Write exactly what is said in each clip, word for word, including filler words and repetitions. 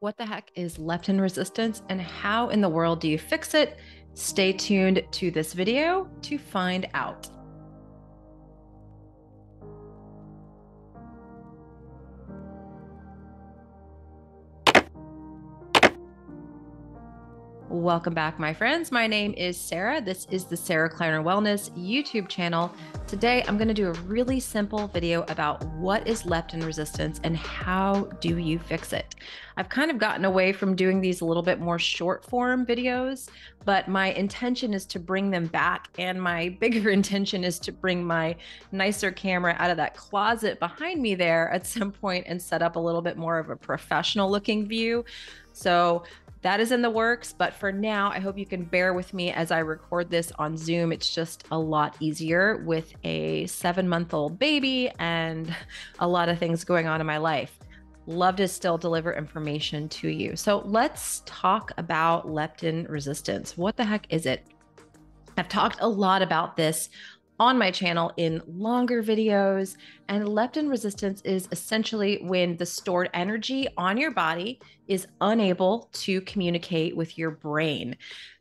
What the heck is leptin resistance and how in the world do you fix it? Stay tuned to this video to find out. Welcome back, my friends. My name is Sarah. This is the Sarah Kleiner Wellness YouTube channel. Today, I'm going to do a really simple video about what is leptin resistance and how do you fix it. I've kind of gotten away from doing these a little bit more short form videos, but my intention is to bring them back. And my bigger intention is to bring my nicer camera out of that closet behind me there at some point and set up a little bit more of a professional looking view. So that is in the works, but for now, I hope you can bear with me as I record this on Zoom. It's just a lot easier with a seven-month-old baby and a lot of things going on in my life. Love to still deliver information to you. So let's talk about leptin resistance. What the heck is it? I've talked a lot about this on my channel in longer videos, and leptin resistance is essentially when the stored energy on your body is unable to communicate with your brain.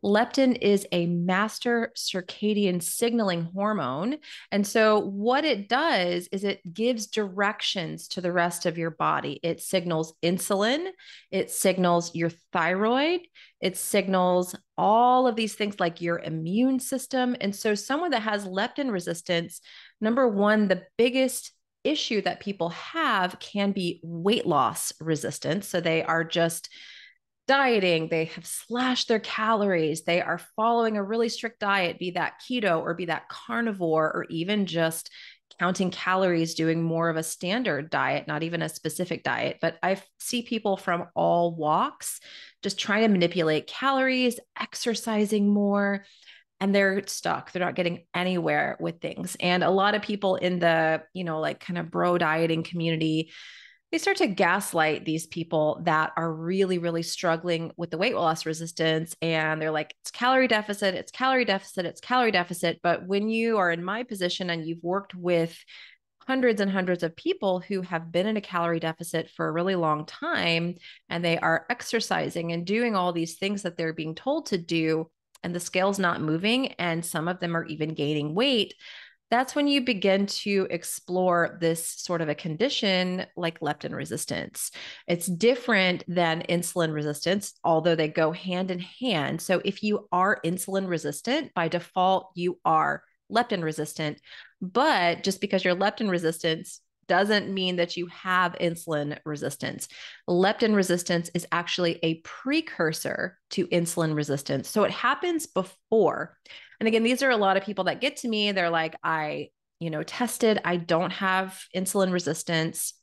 Leptin is a master circadian signaling hormone. And so what it does is it gives directions to the rest of your body. It signals insulin, it signals your thyroid, it signals all of these things like your immune system. And so someone that has leptin resistance, number one, the biggest issue that people have can be weight loss resistance. So they are just dieting. They have slashed their calories. They are following a really strict diet, be that keto or be that carnivore, or even just counting calories, doing more of a standard diet, not even a specific diet. But I see people from all walks just trying to manipulate calories, exercising more, and they're stuck. They're not getting anywhere with things. And a lot of people in the, you know, like kind of bro dieting community, they start to gaslight these people that are really, really struggling with the weight loss resistance. And they're like, it's calorie deficit, it's calorie deficit, it's calorie deficit. But when you are in my position and you've worked with hundreds and hundreds of people who have been in a calorie deficit for a really long time, and they are exercising and doing all these things that they're being told to do, and the scale's not moving, and some of them are even gaining weight, that's when you begin to explore this sort of a condition like leptin resistance. It's different than insulin resistance, although they go hand in hand. So if you are insulin resistant, by default, you are leptin resistant. But just because you're leptin resistant doesn't mean that you have insulin resistance. Leptin resistance is actually a precursor to insulin resistance. So it happens before. And again, these are a lot of people that get to me. They're like, I, you know, tested, I don't have insulin resistance,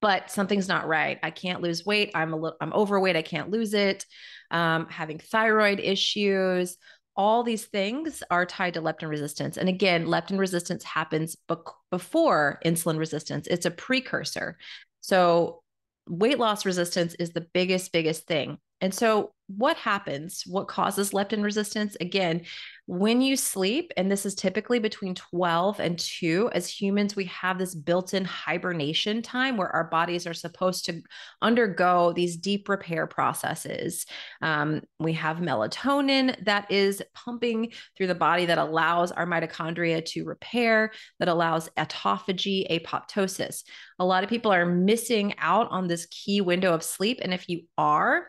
but something's not right. I can't lose weight. I'm a little, I'm overweight. I can't lose it. Um, having thyroid issues. All these things are tied to leptin resistance. And again, leptin resistance happens be- before insulin resistance. It's a precursor. So weight loss resistance is the biggest, biggest thing. And so what happens? What causes leptin resistance? Again, when you sleep, and this is typically between twelve and two, as humans, we have this built-in hibernation time where our bodies are supposed to undergo these deep repair processes. Um, we have melatonin that is pumping through the body that allows our mitochondria to repair, that allows autophagy, apoptosis. A lot of people are missing out on this key window of sleep. And if you are,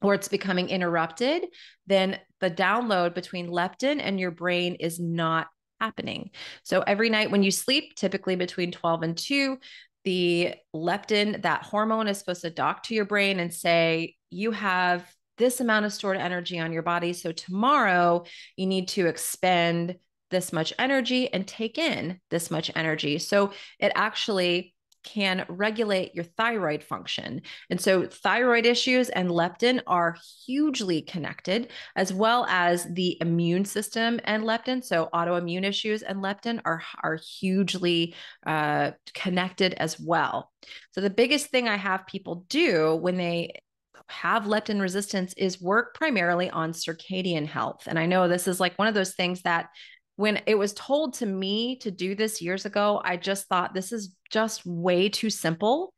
or it's becoming interrupted, then the download between leptin and your brain is not happening. So every night when you sleep, typically between twelve and two, the leptin, that hormone, is supposed to talk to your brain and say, you have this amount of stored energy on your body. So tomorrow you need to expend this much energy and take in this much energy. So it actually can regulate your thyroid function. And so thyroid issues and leptin are hugely connected, as well as the immune system and leptin. So autoimmune issues and leptin are, are hugely uh, connected as well. So the biggest thing I have people do when they have leptin resistance is work primarily on circadian health. And I know this is like one of those things that when it was told to me to do this years ago, I just thought this is just way too simple.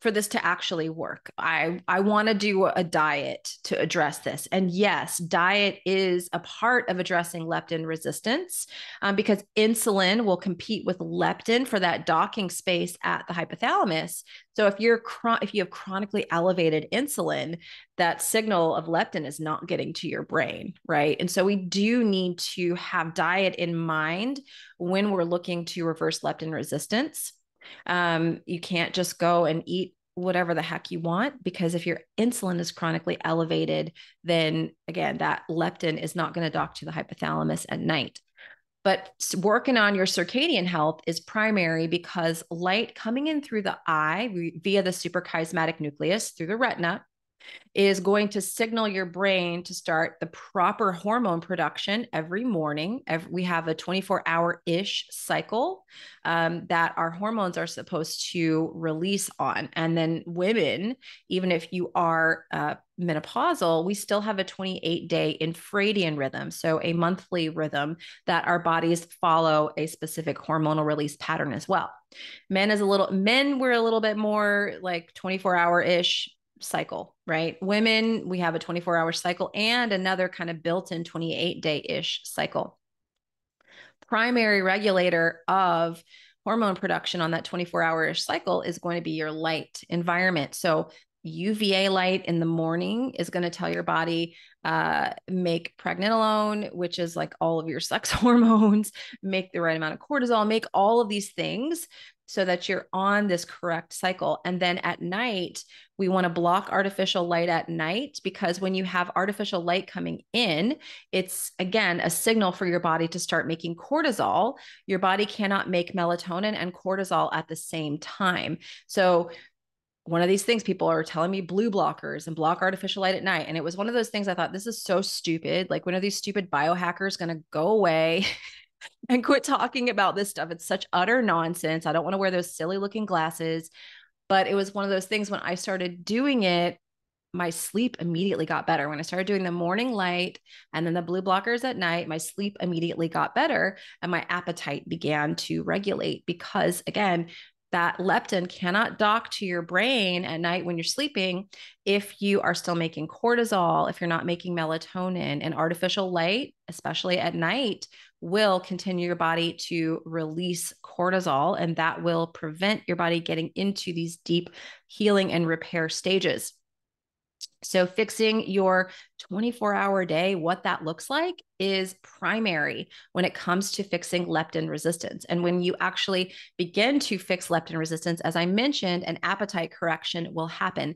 for this to actually work. I, I want to do a diet to address this. And yes, diet is a part of addressing leptin resistance um, because insulin will compete with leptin for that docking space at the hypothalamus. So if you're if you have chronically elevated insulin, that signal of leptin is not getting to your brain, right? And so we do need to have diet in mind when we're looking to reverse leptin resistance. Um, you can't just go and eat whatever the heck you want, because if your insulin is chronically elevated, then again, that leptin is not going to dock to the hypothalamus at night. But working on your circadian health is primary because light coming in through the eye via the suprachiasmatic nucleus through the retina is going to signal your brain to start the proper hormone production every morning. Every, we have a twenty-four hour-ish cycle um, that our hormones are supposed to release on. And then women, even if you are uh, menopausal, we still have a twenty-eight day infradian rhythm. So a monthly rhythm that our bodies follow a specific hormonal release pattern as well. Men is a little, men we're a little bit more like twenty-four hour-ish cycle, right? Women, we have a twenty-four hour cycle and another kind of built-in twenty-eight day-ish cycle. Primary regulator of hormone production on that twenty-four hour-ish cycle is going to be your light environment. So U V A light in the morning is going to tell your body, uh, make pregnenolone, which is like all of your sex hormones, make the right amount of cortisol, make all of these things so that you're on this correct cycle. And then at night, we want to block artificial light at night, because when you have artificial light coming in, it's again, a signal for your body to start making cortisol. Your body cannot make melatonin and cortisol at the same time. So one of these things people are telling me, blue blockers and block artificial light at night. And it was one of those things I thought, this is so stupid. Like, when are these stupid biohackers going to go away and quit talking about this stuff? It's such utter nonsense. I don't want to wear those silly looking glasses. But it was one of those things, when I started doing it, my sleep immediately got better. When I started doing the morning light and then the blue blockers at night, my sleep immediately got better and my appetite began to regulate, because again, that leptin cannot dock to your brain at night when you're sleeping if you are still making cortisol, if you're not making melatonin. And artificial light, especially at night, will continue your body to release cortisol, and that will prevent your body getting into these deep healing and repair stages. So fixing your twenty-four hour day, what that looks like, is primary when it comes to fixing leptin resistance. And when you actually begin to fix leptin resistance, as I mentioned, an appetite correction will happen.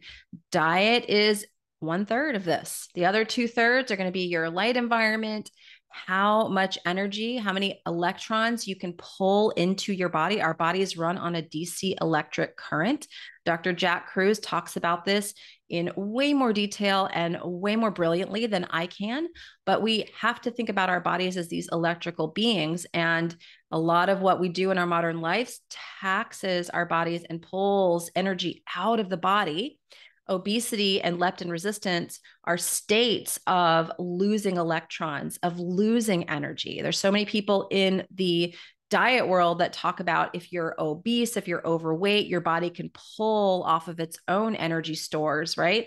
Diet is one third of this. The other two thirds are going to be your light environment, how much energy, how many electrons you can pull into your body. Our bodies run on a D C electric current. Doctor Jack Cruz talks about this in way more detail and way more brilliantly than I can, but we have to think about our bodies as these electrical beings. And a lot of what we do in our modern lives taxes our bodies and pulls energy out of the body. Obesity and leptin resistance are states of losing electrons, of losing energy. There's so many people in the diet world that talk about, if you're obese, if you're overweight, your body can pull off of its own energy stores, right?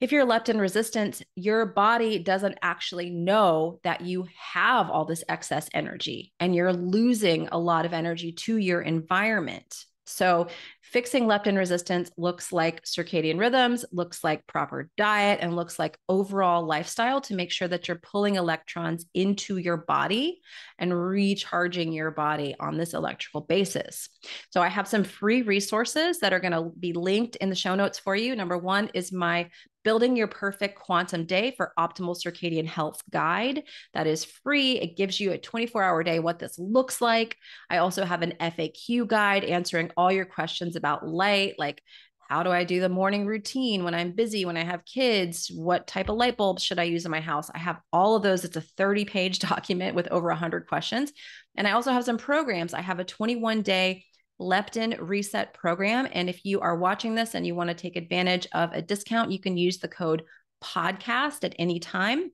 If you're leptin resistant, your body doesn't actually know that you have all this excess energy and you're losing a lot of energy to your environment. So fixing leptin resistance looks like circadian rhythms, looks like proper diet, and looks like overall lifestyle to make sure that you're pulling electrons into your body and recharging your body on this electrical basis. So I have some free resources that are going to be linked in the show notes for you. Number one is my Building Your Perfect Quantum Day for Optimal Circadian Health Guide. That is free. It gives you a twenty-four hour day, what this looks like. I also have an F A Q guide answering all your questions about light, like, how do I do the morning routine when I'm busy, when I have kids? What type of light bulbs should I use in my house? I have all of those. It's a thirty page document with over one hundred questions. And I also have some programs. I have a twenty-one day Leptin Reset program. And if you are watching this and you want to take advantage of a discount, you can use the code podcast at any time.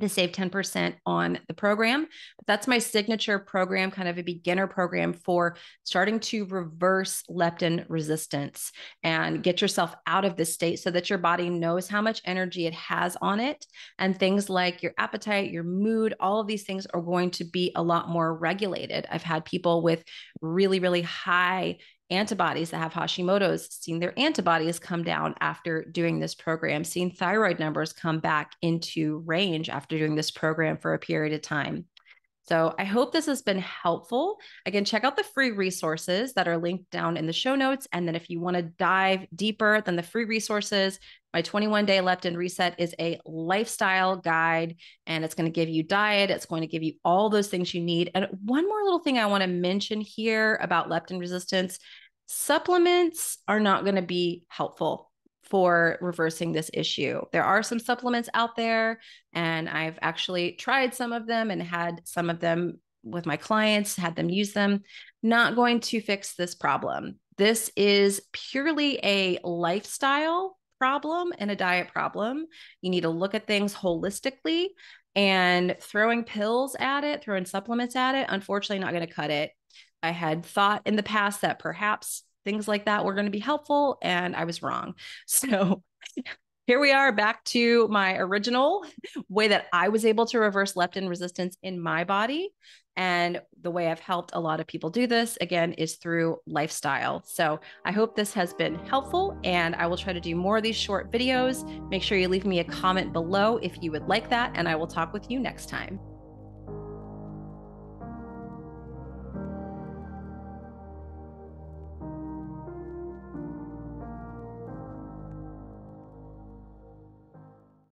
to save ten percent on the program. But that's my signature program, kind of a beginner program for starting to reverse leptin resistance and get yourself out of this state so that your body knows how much energy it has on it. And things like your appetite, your mood, all of these things are going to be a lot more regulated. I've had people with really, really high antibodies that have Hashimoto's, seen their antibodies come down after doing this program, seen thyroid numbers come back into range after doing this program for a period of time. So I hope this has been helpful. Again, check out the free resources that are linked down in the show notes. And then if you want to dive deeper than the free resources, my twenty-one day Leptin Reset is a lifestyle guide, and it's going to give you diet. It's going to give you all those things you need. And one more little thing I want to mention here about leptin resistance: supplements are not going to be helpful for reversing this issue. There are some supplements out there, and I've actually tried some of them and had some of them with my clients, had them use them. Not going to fix this problem. This is purely a lifestyle problem and a diet problem. You need to look at things holistically, and throwing pills at it, throwing supplements at it, unfortunately not going to cut it. I had thought in the past that perhaps things like that were going to be helpful, and I was wrong. So here we are back to my original way that I was able to reverse leptin resistance in my body. And the way I've helped a lot of people do this, again, is through lifestyle. So I hope this has been helpful, and I will try to do more of these short videos. Make sure you leave me a comment below if you would like that, and I will talk with you next time.